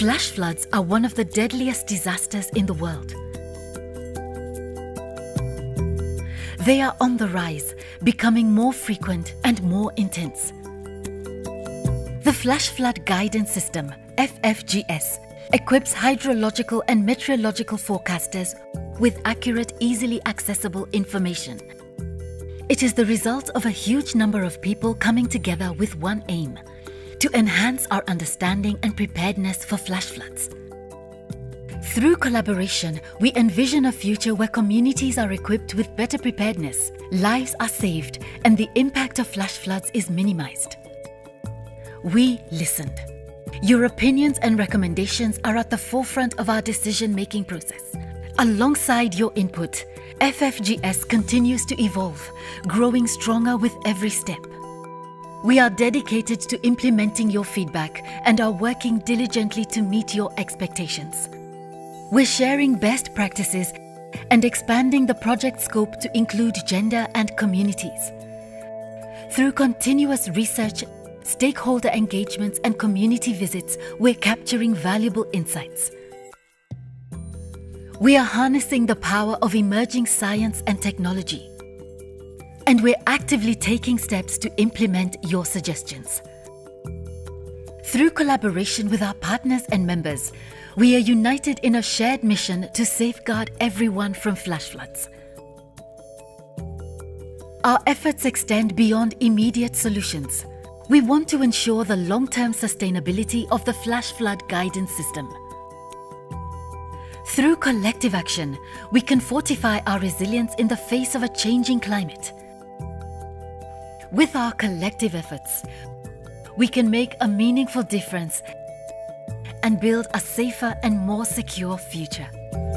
Flash floods are one of the deadliest disasters in the world. They are on the rise, becoming more frequent and more intense. The Flash Flood Guidance System, FFGS, equips hydrological and meteorological forecasters with accurate, easily accessible information. It is the result of a huge number of people coming together with one aim: to enhance our understanding and preparedness for flash floods. Through collaboration, we envision a future where communities are equipped with better preparedness, lives are saved, and the impact of flash floods is minimized. We listened. Your opinions and recommendations are at the forefront of our decision-making process. Alongside your input, FFGS continues to evolve, growing stronger with every step. We are dedicated to implementing your feedback and are working diligently to meet your expectations. We're sharing best practices and expanding the project scope to include gender and communities. Through continuous research, stakeholder engagements, and community visits, we're capturing valuable insights. We are harnessing the power of emerging science and technology, and we're actively taking steps to implement your suggestions. Through collaboration with our partners and members, we are united in a shared mission to safeguard everyone from flash floods. Our efforts extend beyond immediate solutions. We want to ensure the long-term sustainability of the Flash Flood Guidance System. Through collective action, we can fortify our resilience in the face of a changing climate. With our collective efforts, we can make a meaningful difference and build a safer and more secure future.